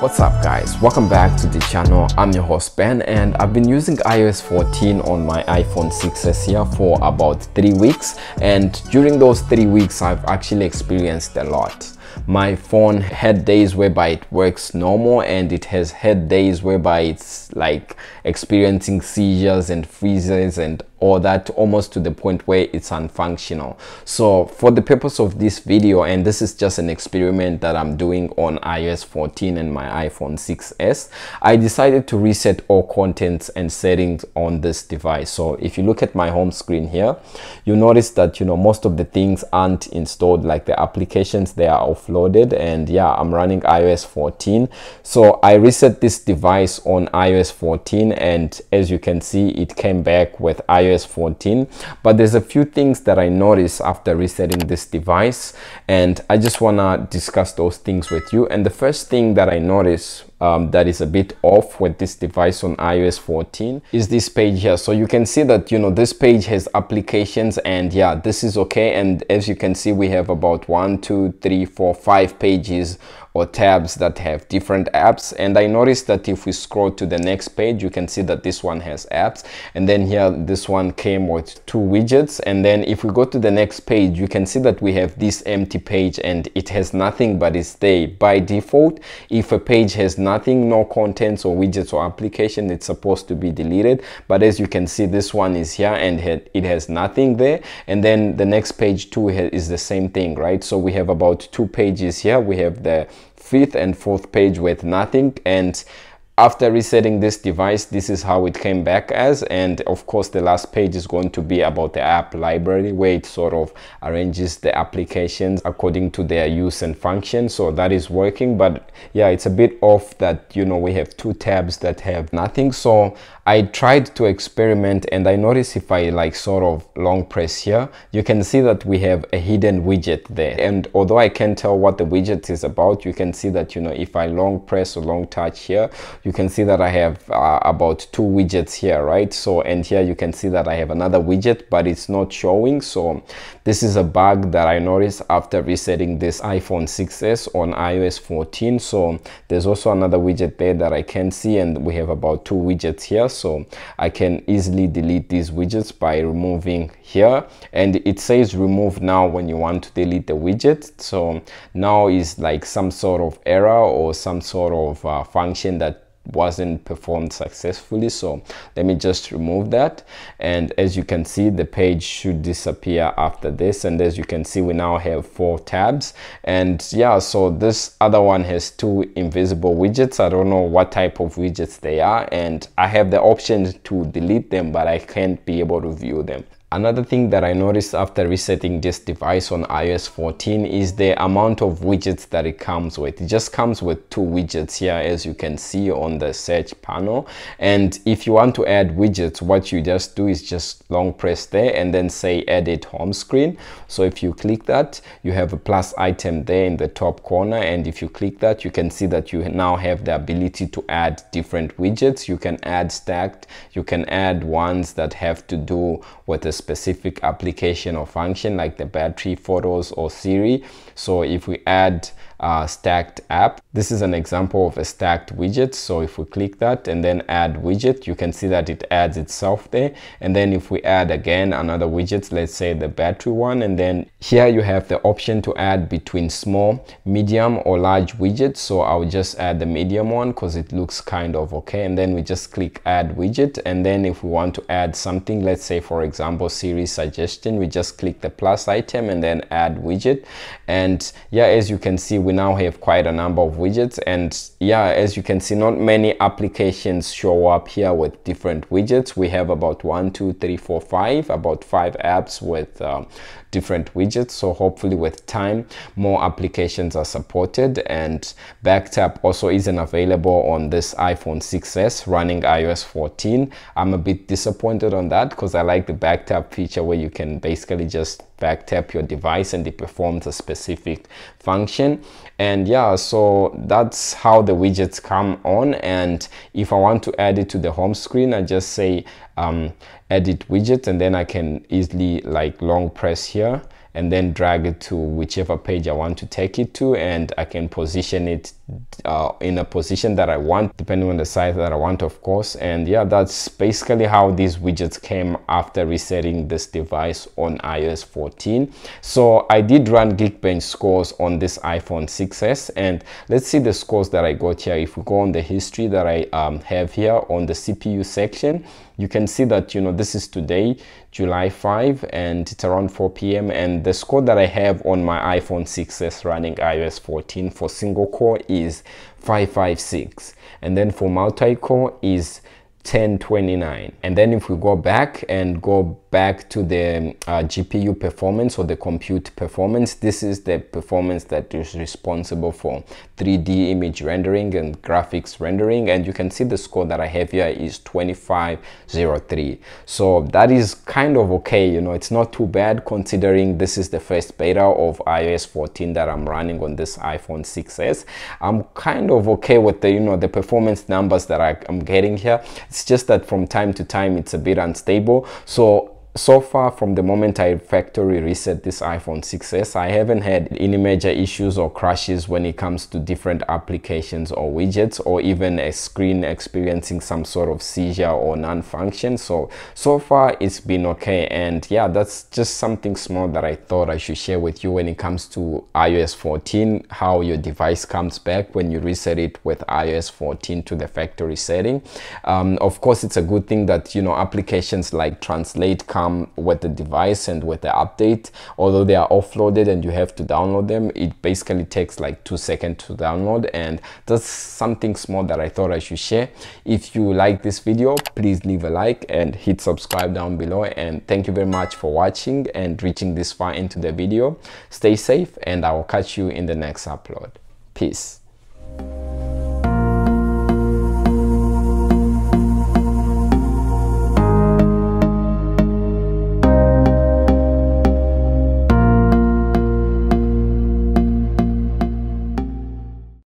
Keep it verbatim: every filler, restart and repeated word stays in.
What's up guys, welcome back to the channel. I'm your host Ben, and I've been using i O S fourteen on my iPhone six S here for about three weeks, and during those three weeks I've actually experienced a lot. My phone had days whereby it works normal, and it has had days whereby it's like experiencing seizures and freezes and all that, almost to the point where it's unfunctional. So for the purpose of this video, and this is just an experiment that I'm doing on i O S fourteen and my iPhone six S, I decided to reset all contents and settings on this device. So if you look at my home screen here, you notice that, you know, most of the things aren't installed, like the applications, they are offloaded. And yeah, I'm running i O S fourteen. So I reset this device on i O S fourteen, and as you can see, it came back with i O S fourteen. But there's a few things that I noticed after resetting this device, and I just want to discuss those things with you. And the first thing that I noticed Um, that is a bit off with this device on i O S fourteen is this page here. So you can see that, you know, this page has applications, and yeah, this is okay. And as you can see, we have about one two three four five pages or tabs that have different apps. And I noticed that if we scroll to the next page, you can see that this one has apps, and then here this one came with two widgets. And then if we go to the next page, you can see that we have this empty page, and it has nothing, but it's there by default. If a page has nothing nothing no contents or widgets or application, it's supposed to be deleted. But as you can see, this one is here and it has nothing there. And then the next page too is the same thing, right? So we have about two pages here. We have the fifth and fourth page with nothing. And after resetting this device, this is how it came back as. And of course, the last page is going to be about the app library, where it sort of arranges the applications according to their use and function. So that is working, but yeah, it's a bit off that, you know, we have two tabs that have nothing. So I tried to experiment, and I noticed if I like sort of long press here, you can see that we have a hidden widget there. And although I can't tell what the widget is about, you can see that, you know, if I long press or long touch here, you can see that I have uh, about two widgets here, right? So, and here you can see that I have another widget, but it's not showing. So this is a bug that I noticed after resetting this iPhone six S on i O S fourteen. So there's also another widget there that I can see, and we have about two widgets here. So I can easily delete these widgets by removing here, and it says remove now when you want to delete the widget. So now is like some sort of error or some sort of uh, function that wasn't performed successfully. So let me just remove that, and as you can see, the page should disappear after this. And as you can see, we now have four tabs. And yeah, so this other one has two invisible widgets. I don't know what type of widgets they are, and I have the option to delete them, but I can't be able to view them. Another thing that I noticed after resetting this device on i O S fourteen is the amount of widgets that it comes with. It just comes with two widgets here, as you can see on the search panel. And if you want to add widgets, what you just do is just long press there and then say edit home screen. So if you click that, you have a plus item there in the top corner, and if you click that, you can see that you now have the ability to add different widgets. You can add stacked, you can add ones that have to do with the specific application or function, like the battery, photos, or Siri. So if we add uh, stacked app, this is an example of a stacked widget. So if we click that and then add widget, you can see that it adds itself there. And then if we add again another widget, let's say the battery one, and then here you have the option to add between small, medium, or large widgets. So I'll just add the medium one because it looks kind of okay, and then we just click add widget. And then if we want to add something, let's say for example Siri suggestion, we just click the plus item and then add widget. And yeah, as you can see, we now have quite a number of widgets. And yeah, as you can see, not many applications show up here with different widgets. We have about one two three four five about five apps with um, different widgets. So hopefully with time, more applications are supported. And back tap also isn't available on this iPhone six S running i O S fourteen. I'm a bit disappointed on that because I like the back tap feature, where you can basically just back tap your device and it performs a specific function. And yeah, so that's how the widgets come on. And if I want to add it to the home screen, I just say um, edit widget, and then I can easily like long press here and then drag it to whichever page I want to take it to, and I can position it uh, in a position that I want, depending on the size that I want, of course. And yeah, that's basically how these widgets came after resetting this device on i O S fourteen. So I did run Geekbench scores on this iPhone six S, and let's see the scores that I got here. If we go on the history that I um, have here on the C P U section, you can see that, you know, this is today, July fifth, and it's around four P M And the score that I have on my iPhone six S running i O S fourteen for single core is five five six, and then for multi-core is ten twenty-nine. And then if we go back and go back to the uh, G P U performance or the compute performance, this is the performance that is responsible for three D image rendering and graphics rendering, and you can see the score that I have here is twenty-five oh three. So that is kind of okay, you know, it's not too bad considering this is the first beta of i O S fourteen that I'm running on this iPhone six S. I'm kind of okay with the, you know, the performance numbers that I, I'm getting here. It's just that from time to time it's a bit unstable. So so far, from the moment I factory reset this iPhone six S, I haven't had any major issues or crashes when it comes to different applications or widgets, or even a screen experiencing some sort of seizure or non-function. So so far it's been okay, and yeah, that's just something small that I thought I should share with you when it comes to i O S fourteen, how your device comes back when you reset it with i O S fourteen to the factory setting. Um, of course, it's a good thing that, you know, applications like Translate come with the device and with the update. Although they are offloaded and you have to download them, it basically takes like two seconds to download, and that's something small that I thought I should share. If you like this video, please leave a like and hit subscribe down below, and thank you very much for watching and reaching this far into the video. Stay safe, and I will catch you in the next upload. Peace.